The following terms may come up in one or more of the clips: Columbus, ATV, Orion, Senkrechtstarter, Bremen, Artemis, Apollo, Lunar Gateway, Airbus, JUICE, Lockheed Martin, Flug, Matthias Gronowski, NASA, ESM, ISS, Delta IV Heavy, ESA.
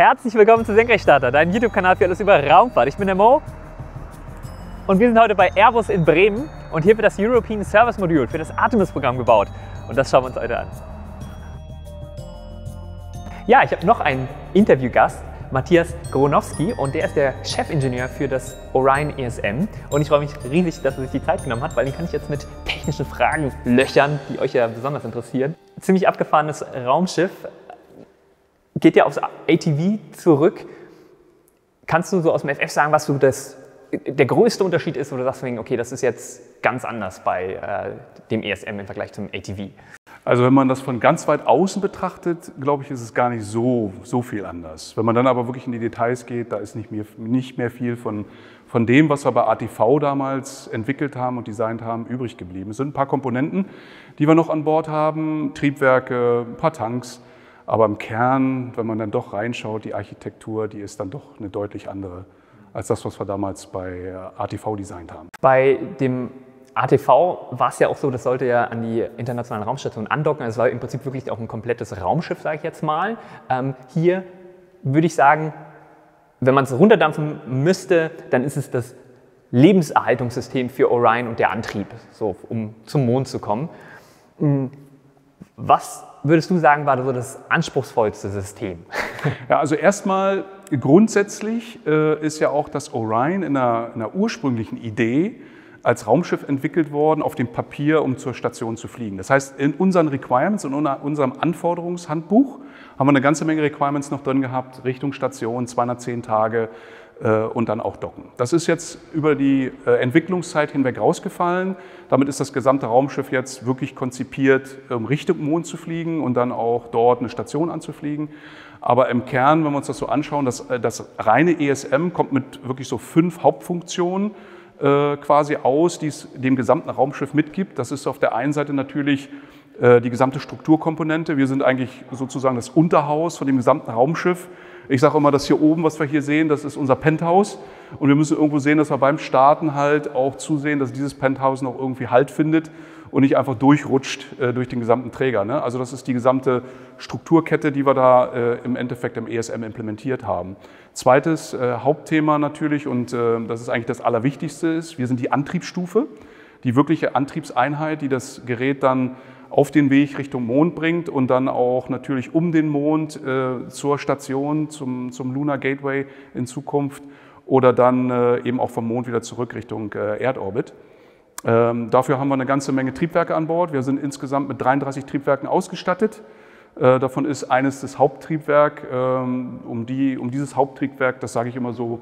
Herzlich willkommen zu Senkrechtstarter, deinem YouTube-Kanal für alles über Raumfahrt. Ich bin der Mo und wir sind heute bei Airbus in Bremen und hier wird das European Service Module für das Artemis-Programm gebaut und das schauen wir uns heute an. Ja, ich habe noch einen Interviewgast, Matthias Gronowski, und der ist der Chefingenieur für das Orion ESM und ich freue mich riesig, dass er sich die Zeit genommen hat, weil den kann ich jetzt mit technischen Fragen löchern, die euch ja besonders interessieren. Ziemlich abgefahrenes Raumschiff. Geht ja aufs ATV zurück. Kannst du so aus dem FF sagen, was so der größte Unterschied ist, wo du sagst, okay, das ist jetzt ganz anders bei dem ESM im Vergleich zum ATV? Also wenn man das von ganz weit außen betrachtet, glaube ich, ist es gar nicht so viel anders. Wenn man dann aber wirklich in die Details geht, da ist nicht mehr viel von dem, was wir bei ATV damals entwickelt haben und designt haben, übrig geblieben. Es sind ein paar Komponenten, die wir noch an Bord haben, Triebwerke, ein paar Tanks. Aber im Kern, wenn man dann doch reinschaut, die Architektur, die ist dann doch eine deutlich andere als das, was wir damals bei ATV designt haben. Bei dem ATV war es ja auch so, das sollte ja an die internationale Raumstation andocken. Es war im Prinzip wirklich auch ein komplettes Raumschiff, sage ich jetzt mal. Hier würde ich sagen, wenn man es runterdampfen müsste, dann ist es das Lebenserhaltungssystem für Orion und der Antrieb, so, um zum Mond zu kommen. Was würdest du sagen, war das so das anspruchsvollste System? Ja, also erstmal grundsätzlich ist ja auch das Orion in einer ursprünglichen Idee als Raumschiff entwickelt worden, auf dem Papier, um zur Station zu fliegen. Das heißt, in unseren Requirements, in unserem Anforderungshandbuch haben wir eine ganze Menge Requirements noch drin gehabt, Richtung Station, 210 Tage und dann auch docken. Das ist jetzt über die Entwicklungszeit hinweg rausgefallen. Damit ist das gesamte Raumschiff jetzt wirklich konzipiert, Richtung Mond zu fliegen und dann auch dort eine Station anzufliegen. Aber im Kern, wenn wir uns das so anschauen, das reine ESM kommt mit wirklich so 5 Hauptfunktionen quasi aus, die es dem gesamten Raumschiff mitgibt. Das ist auf der einen Seite natürlich die gesamte Strukturkomponente. Wir sind eigentlich sozusagen das Unterhaus von dem gesamten Raumschiff. Ich sage immer, das hier oben, was wir hier sehen, das ist unser Penthouse. Und wir müssen irgendwo sehen, dass wir beim Starten halt auch zusehen, dass dieses Penthouse noch irgendwie Halt findet und nicht einfach durchrutscht durch den gesamten Träger, ne? Also das ist die gesamte Strukturkette, die wir da im Endeffekt im ESM implementiert haben. Zweites Hauptthema natürlich, und das ist eigentlich das Allerwichtigste, ist, wir sind die Antriebsstufe, die wirkliche Antriebseinheit, die das Gerät dann auf den Weg Richtung Mond bringt und dann auch natürlich um den Mond zur Station, zum Lunar Gateway in Zukunft oder dann eben auch vom Mond wieder zurück Richtung Erdorbit. Dafür haben wir eine ganze Menge Triebwerke an Bord. Wir sind insgesamt mit 33 Triebwerken ausgestattet. Davon ist eines das Haupttriebwerk. Um dieses Haupttriebwerk, das sage ich immer so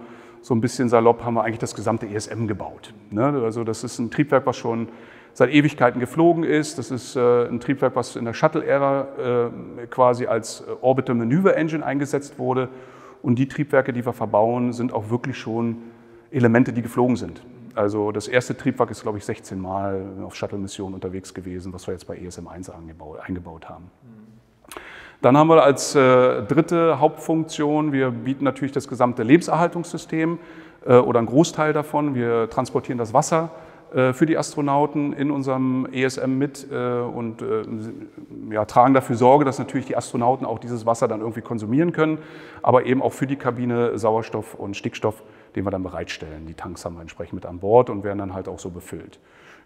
ein bisschen salopp, haben wir eigentlich das gesamte ESM gebaut, ne? Also das ist ein Triebwerk, was schon seit Ewigkeiten geflogen ist. Das ist ein Triebwerk, was in der Shuttle-Ära quasi als Orbital Maneuver Engine eingesetzt wurde. Und die Triebwerke, die wir verbauen, sind auch wirklich schon Elemente, die geflogen sind. Also das erste Triebwerk ist, glaube ich, 16 Mal auf Shuttle-Missionen unterwegs gewesen, was wir jetzt bei ESM-1 eingebaut haben. Dann haben wir als dritte Hauptfunktion, wir bieten natürlich das gesamte Lebenserhaltungssystem oder einen Großteil davon. Wir transportieren das Wasser für die Astronauten in unserem ESM mit und ja, tragen dafür Sorge, dass natürlich die Astronauten auch dieses Wasser dann irgendwie konsumieren können, aber eben auch für die Kabine Sauerstoff und Stickstoff, den wir dann bereitstellen. Die Tanks haben wir entsprechend mit an Bord und werden dann halt auch so befüllt.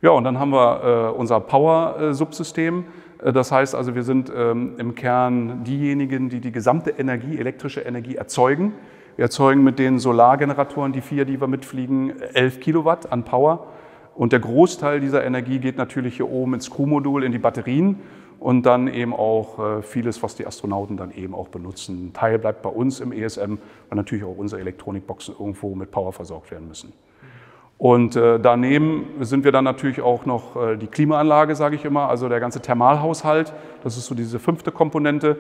Ja, und dann haben wir unser Power-Subsystem. Das heißt also, wir sind im Kern diejenigen, die die gesamte Energie, elektrische Energie erzeugen. Wir erzeugen mit den Solargeneratoren, die 4, die wir mitfliegen, 11 Kilowatt an Power. Und der Großteil dieser Energie geht natürlich hier oben ins Crewmodul, in die Batterien und dann eben auch vieles, was die Astronauten dann eben auch benutzen. Ein Teil bleibt bei uns im ESM, weil natürlich auch unsere Elektronikboxen irgendwo mit Power versorgt werden müssen. Und daneben sind wir dann natürlich auch noch die Klimaanlage, sage ich immer, also der ganze Thermalhaushalt. Das ist so diese 5. Komponente.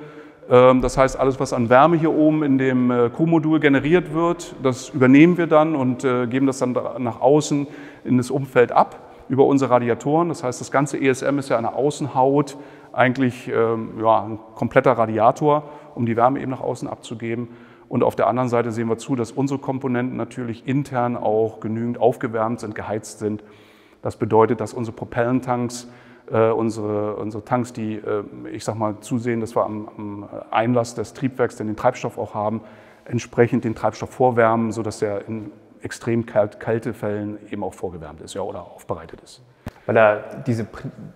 Das heißt, alles, was an Wärme hier oben in dem Crewmodul generiert wird, das übernehmen wir dann und geben das dann nach außen in das Umfeld ab über unsere Radiatoren. Das heißt, das ganze ESM ist ja eine Außenhaut, eigentlich ja, ein kompletter Radiator, um die Wärme eben nach außen abzugeben. Und auf der anderen Seite sehen wir zu, dass unsere Komponenten natürlich intern auch genügend aufgewärmt sind, geheizt sind. Das bedeutet, dass unsere Propellentanks unsere Tanks, die, ich sag mal, zusehen, dass wir am Einlass des Triebwerks, den Treibstoff auch haben, entsprechend den Treibstoff vorwärmen, sodass er in extrem Kältefällen eben auch vorgewärmt ist, ja, oder aufbereitet ist. Weil er diese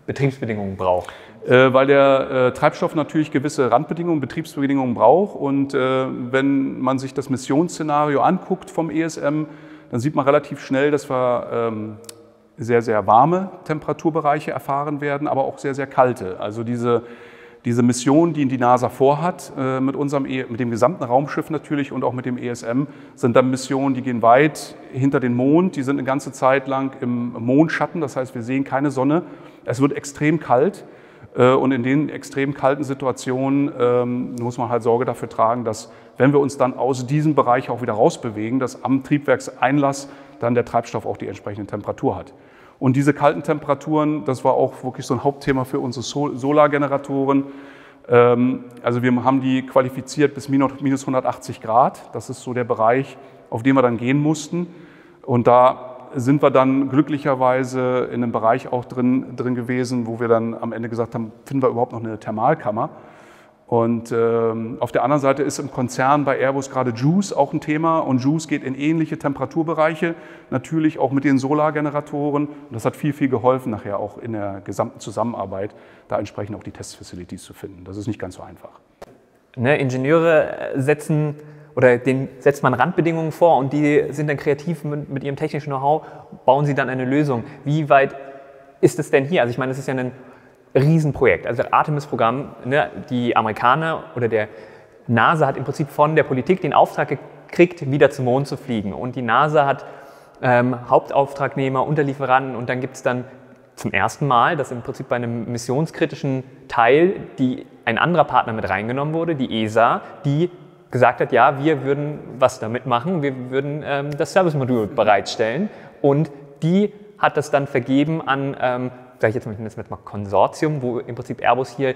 Betriebsbedingungen braucht? Weil der Treibstoff natürlich gewisse Randbedingungen, Betriebsbedingungen braucht. Und wenn man sich das Missionsszenario anguckt vom ESM, dann sieht man relativ schnell, dass wir sehr, sehr warme Temperaturbereiche erfahren werden, aber auch sehr, sehr kalte. Also diese Mission, die die NASA vorhat, mit dem gesamten Raumschiff natürlich und auch mit dem ESM, sind dann Missionen, die gehen weit hinter den Mond, die sind eine ganze Zeit lang im Mondschatten, das heißt, wir sehen keine Sonne, es wird extrem kalt und in den extrem kalten Situationen muss man halt Sorge dafür tragen, dass, wenn wir uns dann aus diesem Bereich auch wieder rausbewegen, dass am Triebwerkseinlass dann der Treibstoff auch die entsprechende Temperatur hat. Und diese kalten Temperaturen, das war auch wirklich so ein Hauptthema für unsere Solargeneratoren. Also wir haben die qualifiziert bis minus 180 Grad. Das ist so der Bereich, auf den wir dann gehen mussten. Und da sind wir dann glücklicherweise in einem Bereich auch drin gewesen, wo wir dann am Ende gesagt haben, finden wir überhaupt noch eine Thermalkammer? Und auf der anderen Seite ist im Konzern bei Airbus gerade JUICE auch ein Thema und JUICE geht in ähnliche Temperaturbereiche, natürlich auch mit den Solargeneratoren, und das hat viel, viel geholfen nachher auch in der gesamten Zusammenarbeit, da entsprechend auch die Testfacilities zu finden. Das ist nicht ganz so einfach. Ne, Ingenieure setzen oder denen setzt man Randbedingungen vor und die sind dann kreativ mit ihrem technischen Know-how, bauen sie dann eine Lösung. Wie weit ist es denn hier? Also ich meine, es ist ja ein Riesenprojekt. Also das Artemis-Programm, ne, die Amerikaner oder der NASA hat im Prinzip von der Politik den Auftrag gekriegt, wieder zum Mond zu fliegen. Und die NASA hat Hauptauftragnehmer, Unterlieferanten und dann gibt es dann zum ersten Mal, dass im Prinzip bei einem missionskritischen Teil ein anderer Partner mit reingenommen wurde, die ESA, die gesagt hat, ja, wir würden was damit machen, wir würden das Service-Modul bereitstellen. Und die hat das dann vergeben an sage ich jetzt mal Konsortium, wo im Prinzip Airbus hier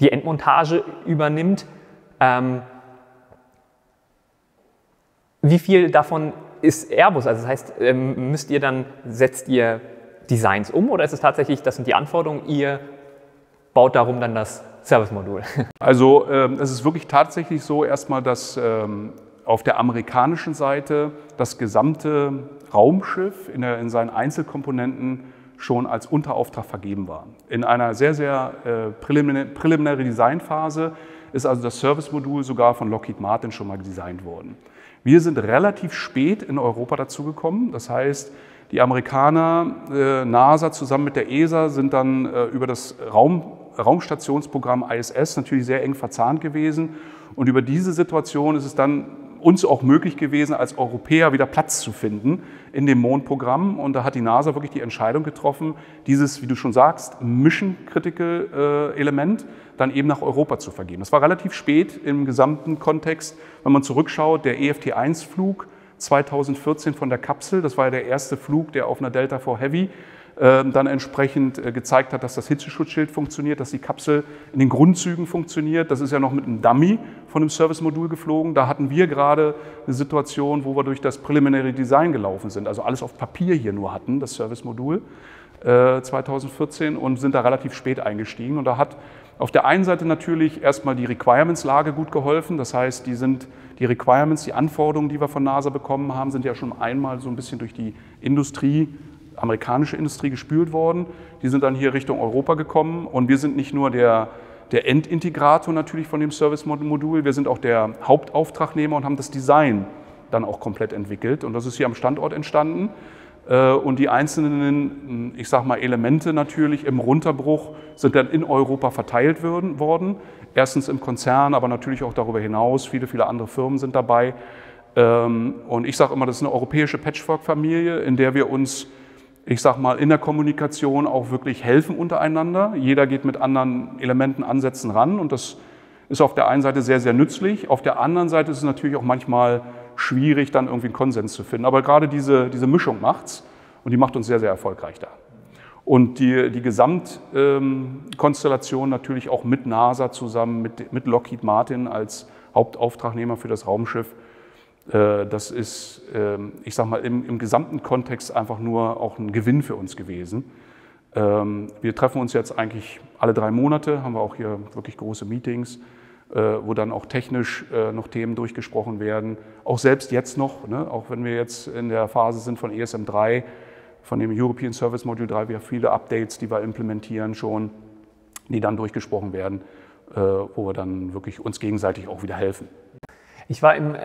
die Endmontage übernimmt. Wie viel davon ist Airbus? Also das heißt, setzt ihr Designs um oder ist es tatsächlich, das sind die Anforderungen, ihr baut darum dann das Service-Modul? Also es ist wirklich tatsächlich so erstmal, dass auf der amerikanischen Seite das gesamte Raumschiff in seinen Einzelkomponenten schon als Unterauftrag vergeben war. In einer sehr, sehr preliminären Designphase ist also das Service-Modul sogar von Lockheed Martin schon mal designt worden. Wir sind relativ spät in Europa dazugekommen. Das heißt, die Amerikaner, NASA zusammen mit der ESA sind dann über das Raumstationsprogramm ISS natürlich sehr eng verzahnt gewesen. Und über diese Situation ist es dann uns auch möglich gewesen, als Europäer wieder Platz zu finden in dem Mondprogramm. Und da hat die NASA wirklich die Entscheidung getroffen, dieses, wie du schon sagst, Mission-Critical-Element dann eben nach Europa zu vergeben. Das war relativ spät im gesamten Kontext. Wenn man zurückschaut, der EFT-1-Flug 2014 von der Kapsel, das war ja der erste Flug, der auf einer Delta IV Heavy dann entsprechend gezeigt hat, dass das Hitzeschutzschild funktioniert, dass die Kapsel in den Grundzügen funktioniert. Das ist ja noch mit einem Dummy von einem Service-Modul geflogen. Da hatten wir gerade eine Situation, wo wir durch das preliminäre Design gelaufen sind, also alles auf Papier hier nur hatten, das Service-Modul 2014, und sind da relativ spät eingestiegen. Und da hat auf der einen Seite natürlich erstmal die Requirements-Lage gut geholfen. Das heißt, die Requirements, die Anforderungen, die wir von NASA bekommen haben, sind ja schon einmal so ein bisschen durch die amerikanische Industrie gespült worden. Die sind dann hier Richtung Europa gekommen und wir sind nicht nur der Endintegrator natürlich von dem Service-Modul, wir sind auch der Hauptauftragnehmer und haben das Design dann auch komplett entwickelt und das ist hier am Standort entstanden. Und die einzelnen, ich sag mal, Elemente natürlich im Runterbruch sind dann in Europa verteilt worden. Erstens im Konzern, aber natürlich auch darüber hinaus. Viele, viele andere Firmen sind dabei. Und ich sage immer, das ist eine europäische Patchwork-Familie, in der wir uns, ich sag mal, in der Kommunikation auch wirklich helfen untereinander. Jeder geht mit anderen Elementen, Ansätzen ran und das ist auf der einen Seite sehr, sehr nützlich. Auf der anderen Seite ist es natürlich auch manchmal schwierig, dann irgendwie einen Konsens zu finden. Aber gerade diese Mischung macht's und die macht uns sehr, sehr erfolgreich da. Und die Gesamtkonstellation natürlich auch mit NASA zusammen, mit Lockheed Martin als Hauptauftragnehmer für das Raumschiff, das ist, ich sag mal, im gesamten Kontext einfach nur auch ein Gewinn für uns gewesen. Wir treffen uns jetzt eigentlich alle 3 Monate, haben wir auch hier wirklich große Meetings, wo dann auch technisch noch Themen durchgesprochen werden. Auch selbst jetzt noch, ne? Auch wenn wir jetzt in der Phase sind von ESM 3, von dem European Service Module 3, wir haben viele Updates, die wir implementieren schon, die dann durchgesprochen werden, wo wir dann wirklich uns gegenseitig auch wieder helfen. Ich war im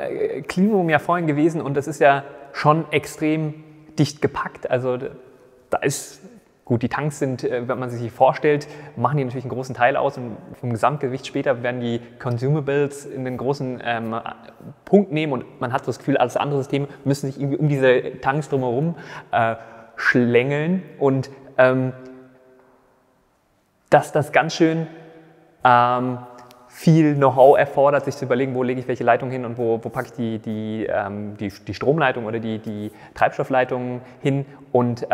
Cleanroom ja vorhin gewesen und das ist ja schon extrem dicht gepackt. Also da ist... Gut, die Tanks sind, wenn man sich vorstellt, machen die natürlich einen großen Teil aus und vom Gesamtgewicht später werden die Consumables in den großen Punkt nehmen und man hat das Gefühl, alles andere Systeme müssen sich irgendwie um diese Tanks drumherum schlängeln und dass das ganz schön viel Know-how erfordert, sich zu überlegen, wo lege ich welche Leitung hin und wo packe ich die Stromleitung oder die Treibstoffleitung hin und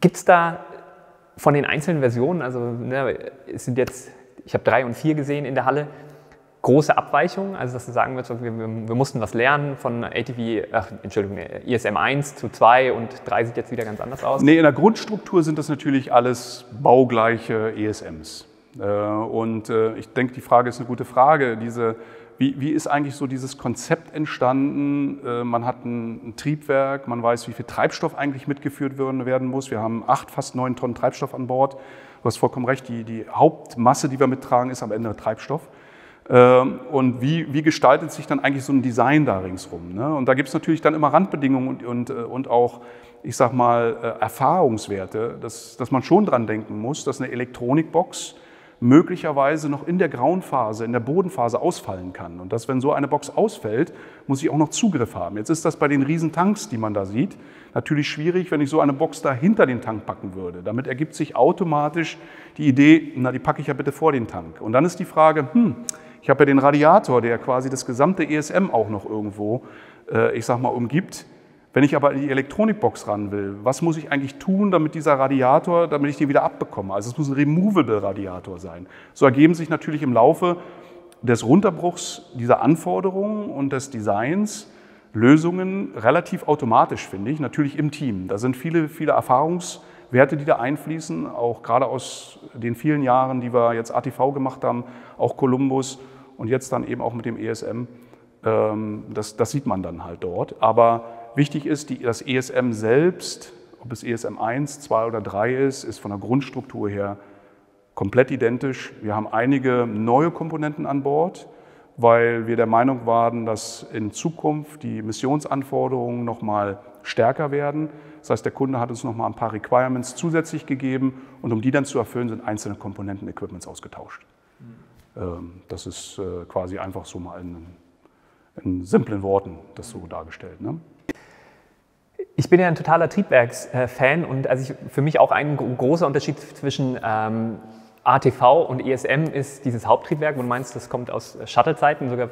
gibt es da von den einzelnen Versionen, also ne, es sind jetzt, ich habe 3 und 4 gesehen in der Halle, große Abweichungen, also dass du sagen würdest, wir mussten was lernen von ESM 1 zu 2 und 3 sieht jetzt wieder ganz anders aus? Nee, in der Grundstruktur sind das natürlich alles baugleiche ESMs. Und ich denke, die Frage ist eine gute Frage, wie ist eigentlich so dieses Konzept entstanden? Man hat ein Triebwerk, man weiß, wie viel Treibstoff eigentlich mitgeführt werden muss. Wir haben 8, fast 9 Tonnen Treibstoff an Bord. Du hast vollkommen recht, die Hauptmasse, die wir mittragen, ist am Ende der Treibstoff. Und wie gestaltet sich dann eigentlich so ein Design da ringsrum? Und da gibt es natürlich dann immer Randbedingungen und auch, ich sag mal, Erfahrungswerte, dass man schon dran denken muss, dass eine Elektronikbox möglicherweise noch in der grauen Phase, in der Bodenphase ausfallen kann. Und dass, wenn so eine Box ausfällt, muss ich auch noch Zugriff haben. Jetzt ist das bei den Riesentanks, die man da sieht, natürlich schwierig, wenn ich so eine Box da hinter den Tank packen würde. Damit ergibt sich automatisch die Idee, na, die packe ich ja bitte vor den Tank. Und dann ist die Frage, ich habe ja den Radiator, der quasi das gesamte ESM auch noch irgendwo, ich sag mal, umgibt. Wenn ich aber in die Elektronikbox ran will, was muss ich eigentlich tun, damit dieser Radiator, damit ich den wieder abbekomme? Also es muss ein removable Radiator sein. So ergeben sich natürlich im Laufe des Runterbruchs dieser Anforderungen und des Designs Lösungen relativ automatisch, finde ich, natürlich im Team. Da sind viele, viele Erfahrungswerte, die da einfließen, auch gerade aus den vielen Jahren, die wir jetzt ATV gemacht haben, auch Columbus und jetzt dann eben auch mit dem ESM. Das sieht man dann halt dort, aber wichtig ist, das ESM selbst, ob es ESM 1, 2 oder 3 ist von der Grundstruktur her komplett identisch. Wir haben einige neue Komponenten an Bord, weil wir der Meinung waren, dass in Zukunft die Missionsanforderungen nochmal stärker werden. Das heißt, der Kunde hat uns nochmal ein paar Requirements zusätzlich gegeben und um die dann zu erfüllen, sind einzelne Komponenten, Equipments ausgetauscht. Das ist quasi einfach so mal in simplen Worten das so dargestellt, ne? Ich bin ja ein totaler Triebwerksfan und also für mich auch ein großer Unterschied zwischen ATV und ESM ist dieses Haupttriebwerk. Man meint, das kommt aus Shuttle-Zeiten, sogar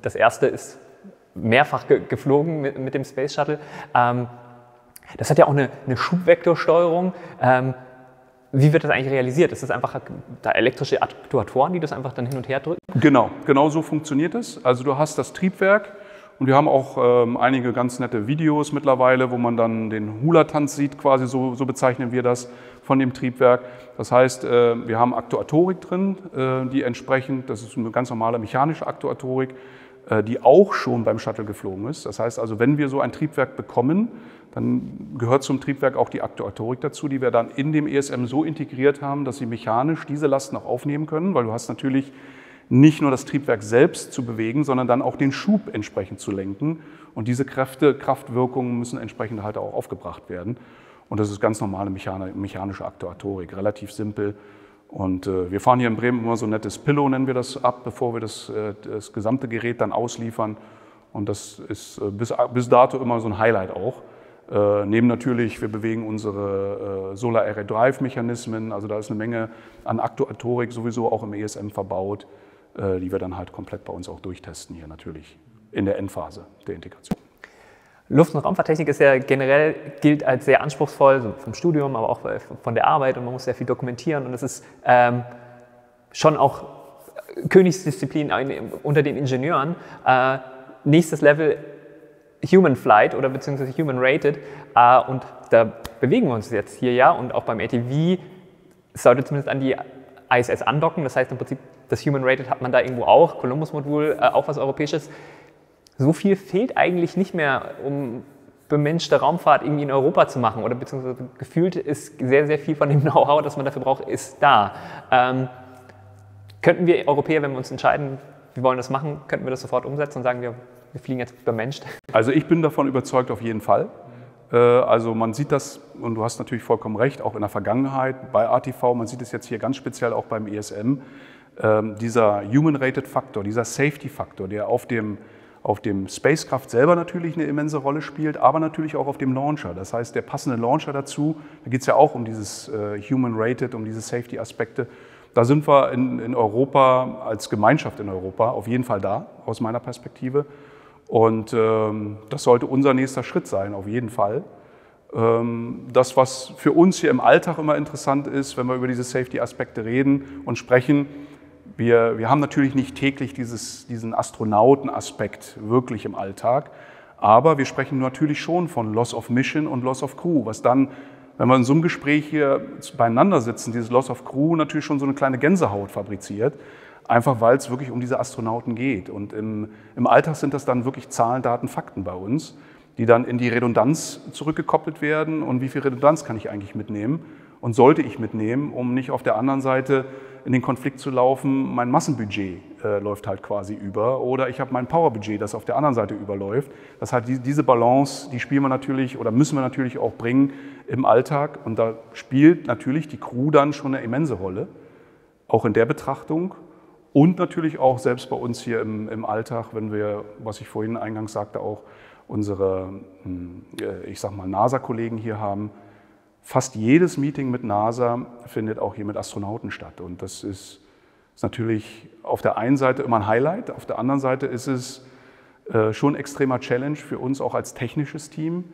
das erste ist mehrfach geflogen mit dem Space Shuttle. Das hat ja auch eine Schubvektorsteuerung. Wie wird das eigentlich realisiert? Ist das einfach da elektrische Aktuatoren, die das einfach dann hin und her drücken? Genau so funktioniert es. Also du hast das Triebwerk und wir haben auch einige ganz nette Videos mittlerweile, wo man dann den Hula-Tanz sieht, quasi so bezeichnen wir das, von dem Triebwerk. Das heißt, wir haben Aktuatorik drin, die entsprechend, das ist eine ganz normale mechanische Aktuatorik, die auch schon beim Shuttle geflogen ist. Das heißt also, wenn wir so ein Triebwerk bekommen, dann gehört zum Triebwerk auch die Aktuatorik dazu, die wir dann in dem ESM so integriert haben, dass sie mechanisch diese Lasten auch aufnehmen können, weil du hast natürlich nicht nur das Triebwerk selbst zu bewegen, sondern dann auch den Schub entsprechend zu lenken. Und diese Kraftwirkungen müssen entsprechend halt auch aufgebracht werden. Und das ist ganz normale mechanische Aktuatorik, relativ simpel. Und wir fahren hier in Bremen immer so ein nettes Pillow, nennen wir das, ab, bevor wir das gesamte Gerät dann ausliefern. Und das ist bis dato immer so ein Highlight auch. Neben natürlich, wir bewegen unsere Solar Array Drive Mechanismen, also da ist eine Menge an Aktuatorik sowieso auch im ESM verbaut, die wir dann halt komplett bei uns auch durchtesten hier natürlich in der Endphase der Integration. Luft- und Raumfahrttechnik ist ja generell, gilt als sehr anspruchsvoll, so vom Studium, aber auch von der Arbeit und man muss sehr viel dokumentieren und es ist schon auch Königsdisziplin unter den Ingenieuren. Nächstes Level Human Flight oder beziehungsweise Human Rated und da bewegen wir uns jetzt hier ja und auch beim ATV sollte zumindest an die ISS andocken, das heißt im Prinzip das Human Rated hat man da irgendwo auch, Columbus-Modul, auch was Europäisches. So viel fehlt eigentlich nicht mehr, um bemenschte Raumfahrt irgendwie in Europa zu machen oder beziehungsweise gefühlt ist sehr, sehr viel von dem Know-how, das man dafür braucht, ist da. Könnten wir Europäer, wenn wir uns entscheiden, wir wollen das machen, könnten wir das sofort umsetzen und sagen, wir fliegen jetzt bemenscht? Also ich bin davon überzeugt, auf jeden Fall. Also man sieht das, und du hast natürlich vollkommen recht, auch in der Vergangenheit bei ATV, man sieht es jetzt hier ganz speziell auch beim ESM, dieser Human-Rated-Faktor, dieser Safety-Faktor, der auf dem Spacecraft selber natürlich eine immense Rolle spielt, aber natürlich auch auf dem Launcher. Das heißt, der passende Launcher dazu, da geht es ja auch um dieses Human-Rated, um diese Safety-Aspekte. Da sind wir in Europa, als Gemeinschaft in Europa, auf jeden Fall da, aus meiner Perspektive. Und das sollte unser nächster Schritt sein, auf jeden Fall. Das, was für uns hier im Alltag immer interessant ist, wenn wir über diese Safety-Aspekte reden und sprechen, wir haben natürlich nicht täglich diesen Astronauten-Aspekt wirklich im Alltag, aber wir sprechen natürlich schon von Loss of Mission und Loss of Crew, was dann, wenn wir in so einem Gespräch hier beieinander sitzen, dieses Loss of Crew natürlich schon so eine kleine Gänsehaut fabriziert, einfach weil es wirklich um diese Astronauten geht. Und im Alltag sind das dann wirklich Zahlen, Daten, Fakten bei uns, die dann in die Redundanz zurückgekoppelt werden und wie viel Redundanz kann ich eigentlich mitnehmen und sollte ich mitnehmen, um nicht auf der anderen Seite in den Konflikt zu laufen, mein Massenbudget läuft halt quasi über oder ich habe mein Powerbudget, das auf der anderen Seite überläuft. Das heißt, diese Balance, die spielen wir natürlich oder müssen wir natürlich auch bringen im Alltag und da spielt natürlich die Crew dann schon eine immense Rolle, auch in der Betrachtung und natürlich auch selbst bei uns hier im Alltag, wenn wir, was ich vorhin eingangs sagte, auch unsere, ich sag mal, NASA-Kollegen hier haben. Fast jedes Meeting mit NASA findet auch hier mit Astronauten statt. Und das ist natürlich auf der einen Seite immer ein Highlight, auf der anderen Seite ist es schon ein extremer Challenge für uns auch als technisches Team,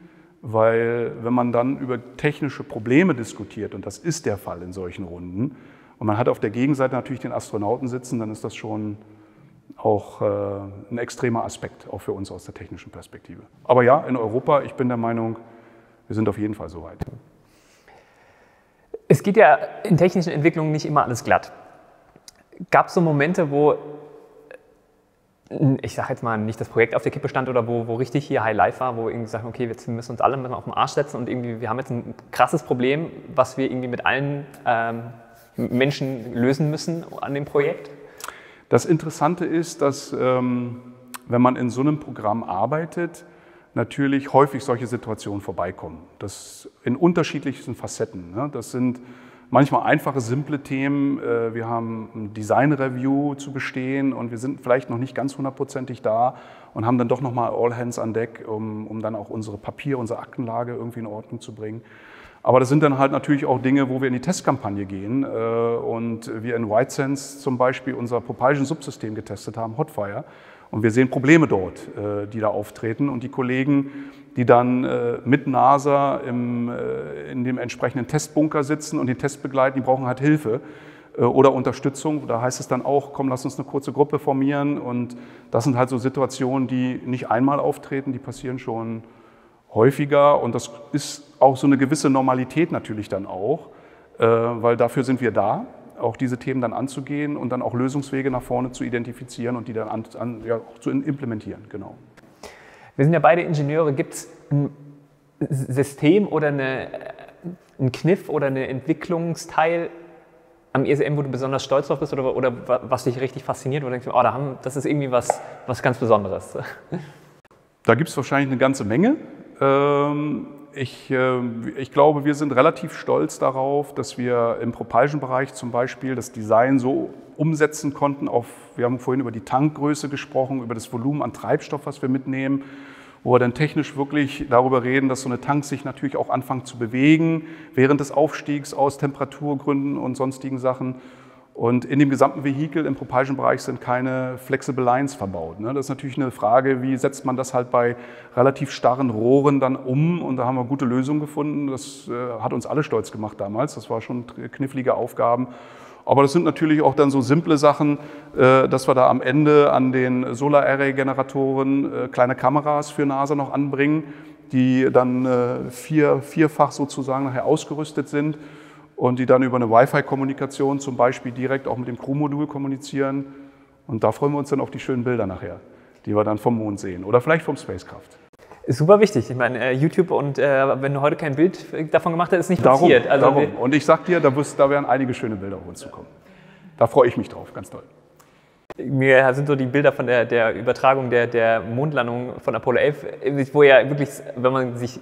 weil wenn man dann über technische Probleme diskutiert, und das ist der Fall in solchen Runden, und man hat auf der Gegenseite natürlich den Astronauten sitzen, dann ist das schon auch ein extremer Aspekt, auch für uns aus der technischen Perspektive. Aber ja, in Europa, ich bin der Meinung, wir sind auf jeden Fall so weit. Es geht ja in technischen Entwicklungen nicht immer alles glatt. Gab es so Momente, wo, ich sage jetzt mal, nicht das Projekt auf der Kippe stand oder wo richtig hier High Life war, wo irgendwie sagen, okay, jetzt müssen wir uns alle mal auf den Arsch setzen und irgendwie, wir haben jetzt ein krasses Problem, was wir irgendwie mit allen Menschen lösen müssen an dem Projekt? Das Interessante ist, dass wenn man in so einem Programm arbeitet, natürlich häufig solche Situationen vorbeikommen. Das in unterschiedlichsten Facetten. Ne? Das sind manchmal einfache, simple Themen. Wir haben ein Design-Review zu bestehen und wir sind vielleicht noch nicht ganz hundertprozentig da und haben dann doch nochmal All Hands an Deck, um dann auch unsere Papier-, unsere Aktenlage irgendwie in Ordnung zu bringen. Aber das sind dann halt natürlich auch Dinge, wo wir in die Testkampagne gehen und wir in WhiteSense zum Beispiel unser Propulsion-Subsystem getestet haben, Hotfire. Und wir sehen Probleme dort, die da auftreten und die Kollegen, die dann mit NASA in dem entsprechenden Testbunker sitzen und den Test begleiten, die brauchen halt Hilfe oder Unterstützung. Da heißt es dann auch, komm, lass uns eine kurze Gruppe formieren und das sind halt so Situationen, die nicht einmal auftreten, die passieren schon häufiger und das ist auch so eine gewisse Normalität natürlich dann auch, weil dafür sind wir da. Auch diese Themen dann anzugehen und dann auch Lösungswege nach vorne zu identifizieren und die dann auch zu implementieren, genau. Wir sind ja beide Ingenieure. Gibt es ein System oder einen Kniff oder einen Entwicklungsteil am ESM, wo du besonders stolz drauf bist oder was dich richtig fasziniert, wo du denkst, oh, das ist irgendwie was ganz Besonderes? Da gibt es wahrscheinlich eine ganze Menge. Ich glaube, wir sind relativ stolz darauf, dass wir im Propulsion-Bereich zum Beispiel das Design so umsetzen konnten. Wir haben vorhin über die Tankgröße gesprochen, über das Volumen an Treibstoff, was wir mitnehmen, wo wir dann technisch wirklich darüber reden, dass so eine Tank sich natürlich auch anfängt zu bewegen während des Aufstiegs aus Temperaturgründen und sonstigen Sachen. Und in dem gesamten Vehikel im Propulsion-Bereich sind keine Flexible Lines verbaut. Das ist natürlich eine Frage, wie setzt man das halt bei relativ starren Rohren dann um? Und da haben wir gute Lösungen gefunden. Das hat uns alle stolz gemacht damals. Das war schon knifflige Aufgaben. Aber das sind natürlich auch dann so simple Sachen, dass wir da am Ende an den Solar Array Generatoren kleine Kameras für NASA noch anbringen, die dann vierfach sozusagen nachher ausgerüstet sind und die dann über eine Wi-Fi-Kommunikation zum Beispiel direkt auch mit dem Crew-Modul kommunizieren. Und da freuen wir uns dann auf die schönen Bilder nachher, die wir dann vom Mond sehen oder vielleicht vom Spacecraft. Ist super wichtig. Ich meine, YouTube und wenn du heute kein Bild davon gemacht hast, ist nicht passiert. Darum. Und ich sag dir, da werden einige schöne Bilder auf uns zukommen. Da freue ich mich drauf, ganz toll. Mir sind so die Bilder von der Übertragung der Mondlandung von Apollo 11, wo ja wirklich, wenn man sich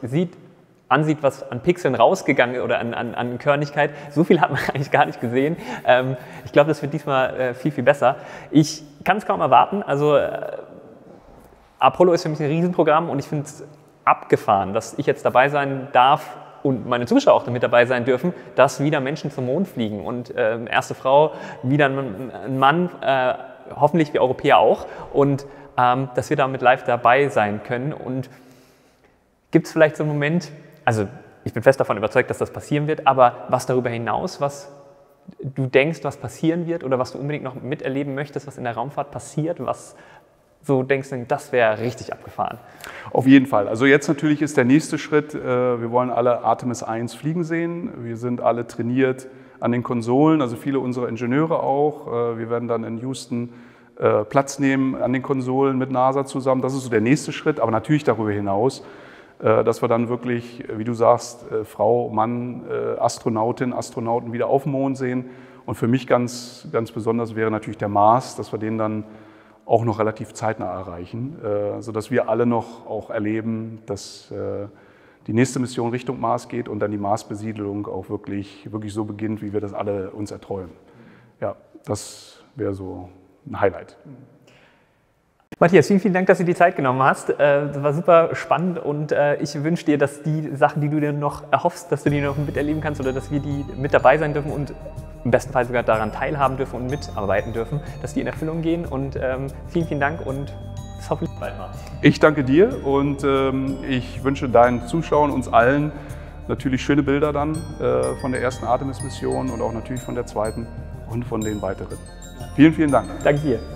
ansieht, was an Pixeln rausgegangen oder an Körnigkeit, so viel hat man eigentlich gar nicht gesehen. Ich glaube, das wird diesmal viel, viel besser. Ich kann es kaum erwarten. Also Apollo ist für mich ein Riesenprogramm und ich finde es abgefahren, dass ich jetzt dabei sein darf und meine Zuschauer auch damit dabei sein dürfen, dass wieder Menschen zum Mond fliegen und erste Frau, wieder ein Mann, hoffentlich wir Europäer auch, und dass wir damit live dabei sein können. Und gibt es vielleicht so einen Moment, also ich bin fest davon überzeugt, dass das passieren wird, aber was darüber hinaus, was du denkst, was passieren wird oder was du unbedingt noch miterleben möchtest, was in der Raumfahrt passiert, was so denkst du, das wäre richtig abgefahren? Auf jeden Fall. Also jetzt natürlich ist der nächste Schritt, wir wollen alle Artemis 1 fliegen sehen. Wir sind alle trainiert an den Konsolen, also viele unserer Ingenieure auch. Wir werden dann in Houston Platz nehmen an den Konsolen mit NASA zusammen. Das ist so der nächste Schritt, aber natürlich darüber hinaus, dass wir dann wirklich, wie du sagst, Frau, Mann, Astronautin, Astronauten wieder auf dem Mond sehen. Und für mich ganz, ganz besonders wäre natürlich der Mars, dass wir den dann auch noch relativ zeitnah erreichen, sodass wir alle noch auch erleben, dass die nächste Mission Richtung Mars geht und dann die Marsbesiedelung auch wirklich so beginnt, wie wir das alle uns erträumen. Ja, das wäre so ein Highlight. Matthias, vielen, vielen Dank, dass du dir die Zeit genommen hast. Das war super spannend und ich wünsche dir, dass die Sachen, die du dir noch erhoffst, dass du die noch miterleben kannst oder dass wir die mit dabei sein dürfen und im besten Fall sogar daran teilhaben dürfen und mitarbeiten dürfen, dass die in Erfüllung gehen. Und vielen, vielen Dank und bis hoffentlich bald mal. Ich danke dir und ich wünsche deinen Zuschauern, uns allen, natürlich schöne Bilder dann von der ersten Artemis-Mission und auch natürlich von der zweiten und von den weiteren. Vielen, vielen Dank. Danke dir.